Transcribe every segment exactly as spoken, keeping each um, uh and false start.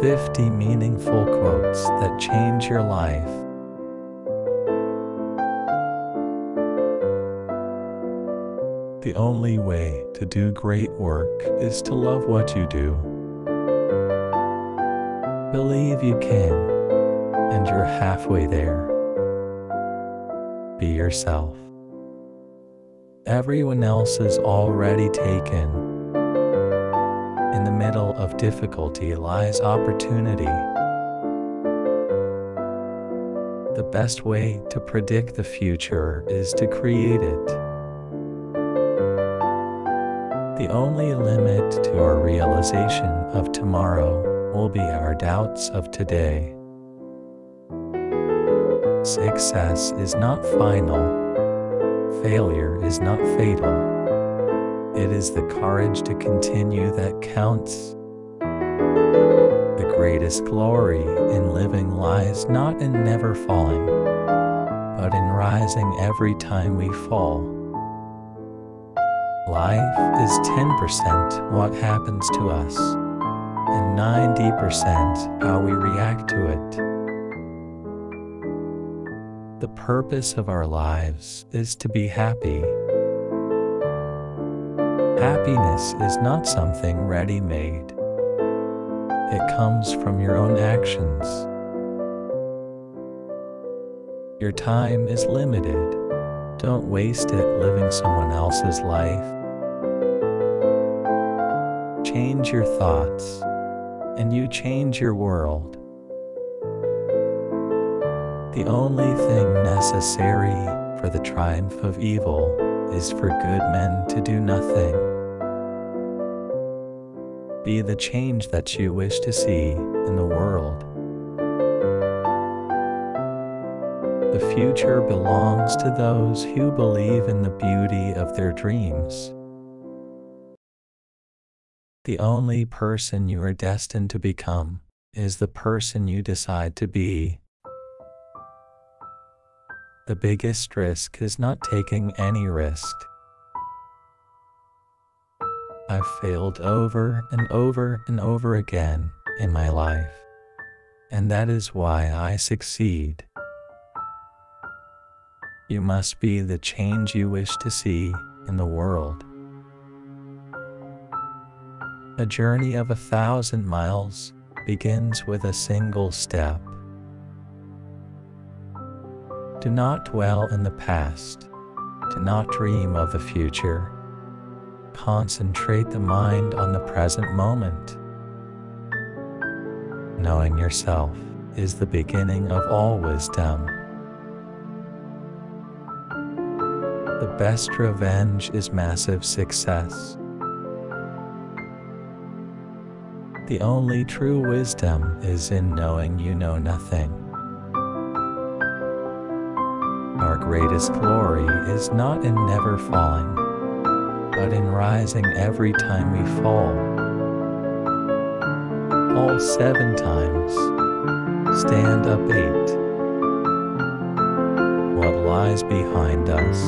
fifty meaningful quotes that change your life. The only way to do great work is to love what you do. Believe you can, and you're halfway there. Be yourself. Everyone else is already taken. In the middle of difficulty lies opportunity. The best way to predict the future is to create it. The only limit to our realization of tomorrow will be our doubts of today. Success is not final. Failure is not fatal. It is the courage to continue that counts. The greatest glory in living lies not in never falling, but in rising every time we fall. Life is ten percent what happens to us, and ninety percent how we react to it. The purpose of our lives is to be happy. Happiness is not something ready-made. It comes from your own actions. Your time is limited. Don't waste it living someone else's life. Change your thoughts, and you change your world. The only thing necessary for the triumph of evil is for good men to do nothing. Be the change that you wish to see in the world. The future belongs to those who believe in the beauty of their dreams. The only person you are destined to become is the person you decide to be. The biggest risk is not taking any risk. I've failed over and over and over again in my life, and that is why I succeed. You must be the change you wish to see in the world. A journey of a thousand miles begins with a single step. Do not dwell in the past. Do not dream of the future. Concentrate the mind on the present moment. Knowing yourself is the beginning of all wisdom. The best revenge is massive success. The only true wisdom is in knowing you know nothing. Our greatest glory is not in never falling, but in rising every time we fall. Fall seven times. Stand up eight. What lies behind us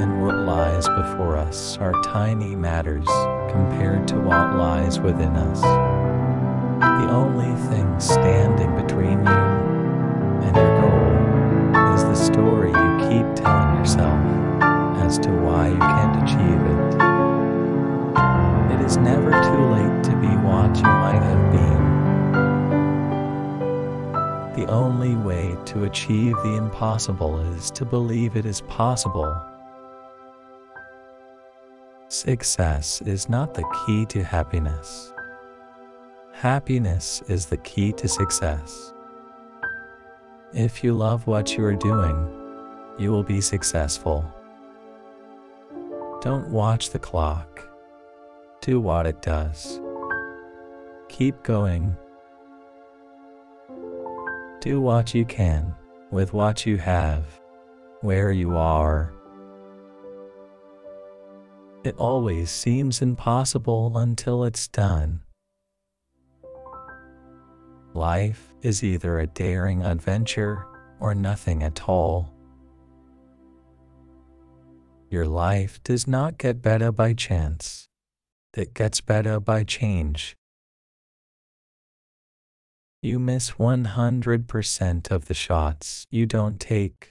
and what lies before us are tiny matters compared to what lies within us. The only thing standing between you and your goal is the story you keep telling yourself as to why you can't achieve it. It is never too late to be what you might have been. The only way to achieve the impossible is to believe it is possible. Success is not the key to happiness. Happiness is the key to success. If you love what you are doing, you will be successful. Don't watch the clock. Do what it does. Keep going. Do what you can, with what you have, where you are. It always seems impossible until it's done. Life is either a daring adventure or nothing at all. Your life does not get better by chance. It gets better by change. You miss one hundred percent of the shots you don't take.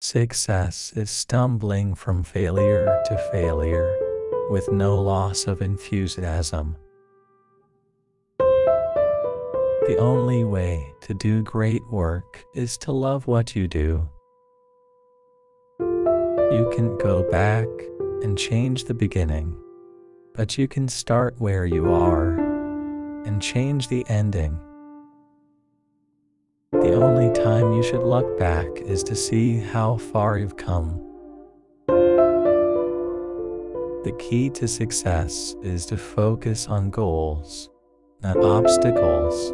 Success is stumbling from failure to failure, with no loss of enthusiasm. The only way to do great work is to love what you do. You can go back and change the beginning, but you can start where you are and change the ending. The only time you should look back is to see how far you've come. The key to success is to focus on goals, not obstacles.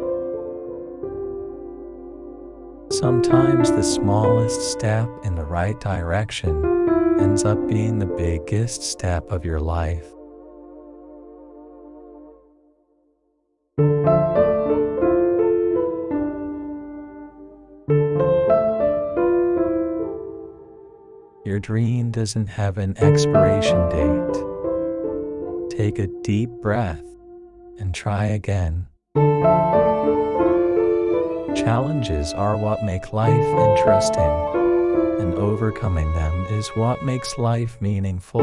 Sometimes the smallest step in the right direction ends up being the biggest step of your life. Your dream doesn't have an expiration date. Take a deep breath and try again. Challenges are what make life interesting, and overcoming them is what makes life meaningful.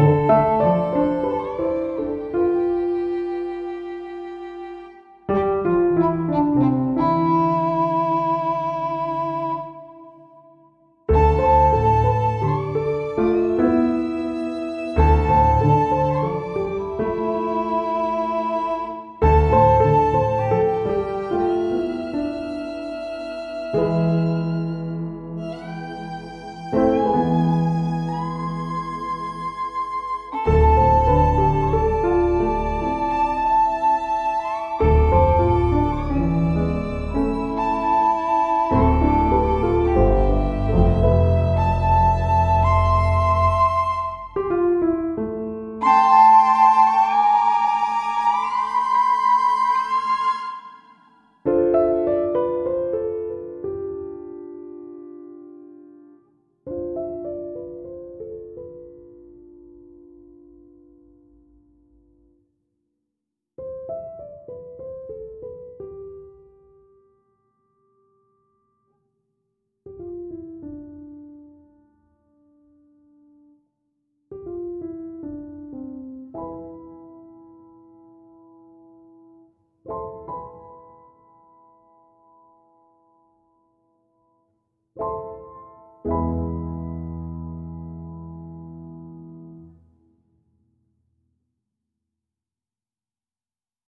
Thank you.